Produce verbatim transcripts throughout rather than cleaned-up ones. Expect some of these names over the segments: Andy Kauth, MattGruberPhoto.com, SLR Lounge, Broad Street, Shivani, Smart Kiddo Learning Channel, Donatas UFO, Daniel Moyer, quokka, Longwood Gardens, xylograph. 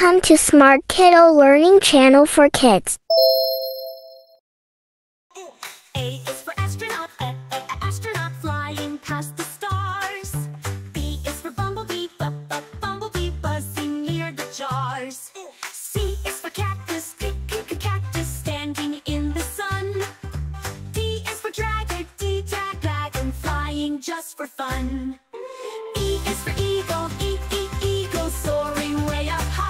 Welcome to Smart Kiddo Learning Channel for Kids. A is for astronaut, a, a, a astronaut flying past the stars. B is for bumblebee, b, b, bumblebee buzzing near the jars. C is for cactus, c, c, cactus standing in the sun. D is for dragon, d, drag, dragon flying just for fun. E is for eagle, e, e, eagle soaring way up high.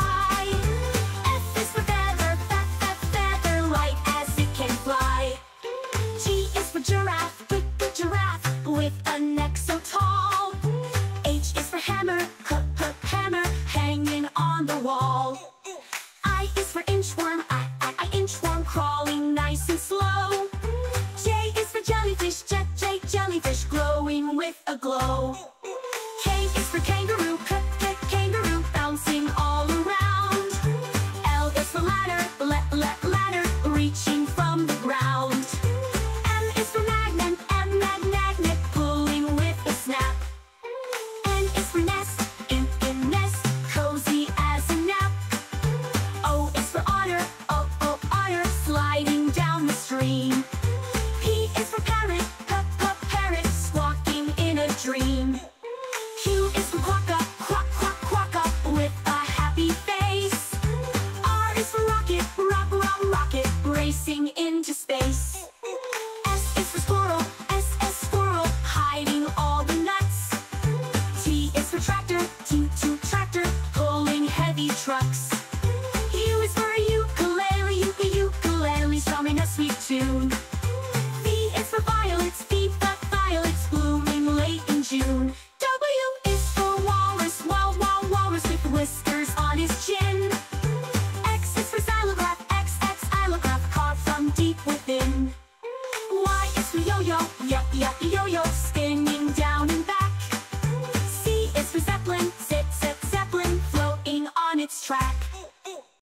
F is for feather, f, f, feather light as it can fly. G is for giraffe, g, g, giraffe with a neck so tall. H is for hammer, h, h, hammer hanging on the wall. I is for inchworm, I, I, I inchworm crawling nice and slow. J is for jellyfish, j, j, jellyfish glowing with a glow. K is for kangaroo, k, k, kangaroo bouncing all around. L is for ladder, l, l, ladder reaching from the ground. M is for magnet, m, mag, magnet pulling with a snap. N is for nest, in, in nest cozy as a nap. O is for otter, o, o, otter sliding down the stream. P is for parrot, p, p, parrot squawking in a dream. Q is for quokka, quack, quack, quokka with a happy face. R is for rocket, rock, rock, rocket racing into space. S is for squirrel, S, S, squirrel hiding all the nuts. T is for tractor, T, T, tractor pulling heavy trucks. U is for a ukulele, u, ukulele strumming a sweet tune. V is for violets, V, but violets blooming late in June. W is for walrus, wal, wal, walrus with whiskers on his chin. X is for xylograph, X, X, xylograph caught from deep within. Y is for yo-yo, yup, yup,